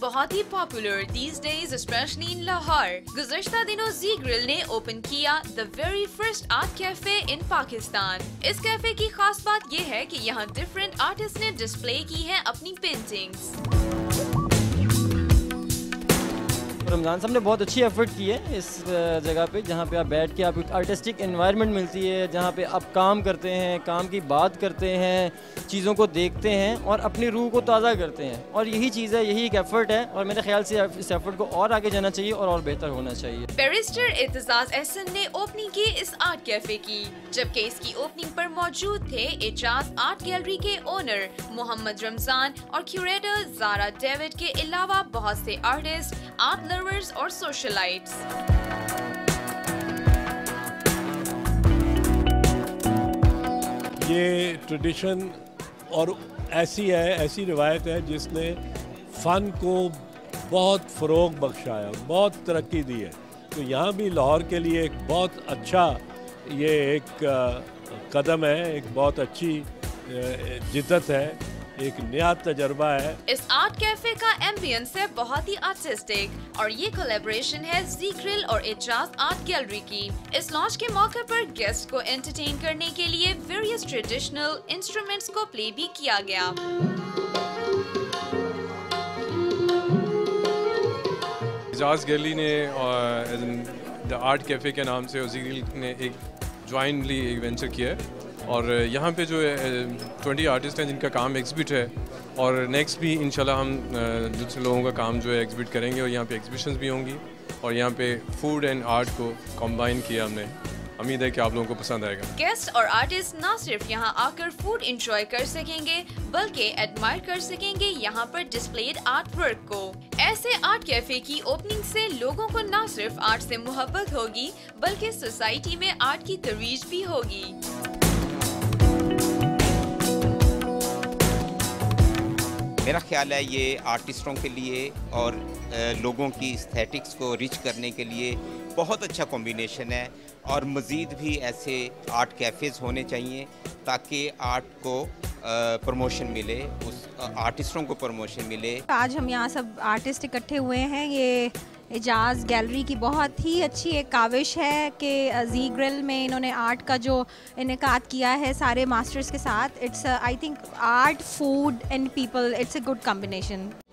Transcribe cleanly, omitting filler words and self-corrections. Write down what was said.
बहुत ही popular these days, specially in Lahore. गुज़श्ता दिनों जी ग्रिल ने ओपन किया the very first art cafe in Pakistan. इस कैफे की खास बात यह है कि यहाँ डिफरेंट आर्टिस्ट ने डिस्प्ले की है अपनी पेंटिंग्स। रमज़ान साहब ने बहुत अच्छी एफर्ट की है इस जगह पे, जहाँ पे आप बैठ के आपको आर्टिस्टिक एनवायरनमेंट मिलती है, जहाँ पे आप काम करते हैं, काम की बात करते हैं, चीज़ों को देखते हैं और अपनी रूह को ताज़ा करते हैं। और यही चीज़ है, यही एक एफर्ट है और मेरे ख्याल से इस एफर्ट को और आगे जाना चाहिए और बेहतर होना चाहिए। बैरिस्टर एतजाज अहसन ने ओपनिंग की इस आर्ट कैफे की, जबकि इसकी ओपनिंग पर मौजूद थे एजाज आर्ट गैलरी के ओनर मोहम्मद रमजान और क्यूरेटर जारा डेविड के अलावा बहुत से आर्टिस्ट, आर्ट लवर्स और सोशलाइट्स। ये ट्रेडिशन और ऐसी रिवायत है जिसने फ़न को बहुत फ़रोग बख्शाया, बहुत तरक्की दी है। तो यहाँ भी लाहौर के लिए एक बहुत अच्छा ये एक कदम है, एक बहुत अच्छी जिद्दत है, एक नया तजर्बा है। इस आर्ट कैफे का एम्बियंस है बहुत ही आर्टिस्टिक और ये कोलैबोरेशन है ज़ी ग्रिल और एजाज आर्ट गैलरी की। इस लॉन्च के मौके पर गेस्ट को एंटरटेन करने के लिए वेरियस ट्रेडिशनल इंस्ट्रूमेंट्स को प्ले भी किया गया। एजाज गैलरी ने द आर्ट कैफे के नाम से और ज़ी ग्रिल ने एक ज्वाइंटली एक वेंचर किया है और यहाँ पे जो 20 आर्टिस्ट हैं जिनका काम एग्जिबिट है और नेक्स्ट भी इंशाल्लाह हम दूसरे लोगों का काम जो है एग्जिबिट करेंगे और यहाँ पे एग्जिबिशंस भी होंगी और यहाँ पे फूड एंड आर्ट को कॉम्बाइन किया हमने। उम्मीद है कि आप लोगों को पसंद आएगा। गेस्ट और आर्टिस्ट ना सिर्फ यहाँ आकर फूड एंजॉय कर सकेंगे बल्कि एडमायर कर सकेंगे यहाँ पर डिस्प्लेड आर्ट वर्क को। ऐसे आर्ट कैफे की ओपनिंग से लोगों को ना सिर्फ आर्ट से मोहब्बत होगी बल्कि सोसाइटी में आर्ट की तवीज भी होगी। मेरा ख्याल है ये आर्टिस्टों के लिए और लोगों की एस्थेटिक्स को रिच करने के लिए बहुत अच्छा कॉम्बिनेशन है और मज़ीद भी ऐसे आर्ट कैफ़ेज़ होने चाहिए ताकि आर्ट को प्रमोशन मिले, उस आर्टिस्टों को प्रमोशन मिले। आज हम यहाँ सब आर्टिस्ट इकट्ठे हुए हैं, ये एजाज गैलरी की बहुत ही अच्छी एक काविश है कि ज़ी ग्रिल में इन्होंने आर्ट का जो इनेकाद किया है सारे मास्टर्स के साथ। It's I think art, food and people, it's a good combination.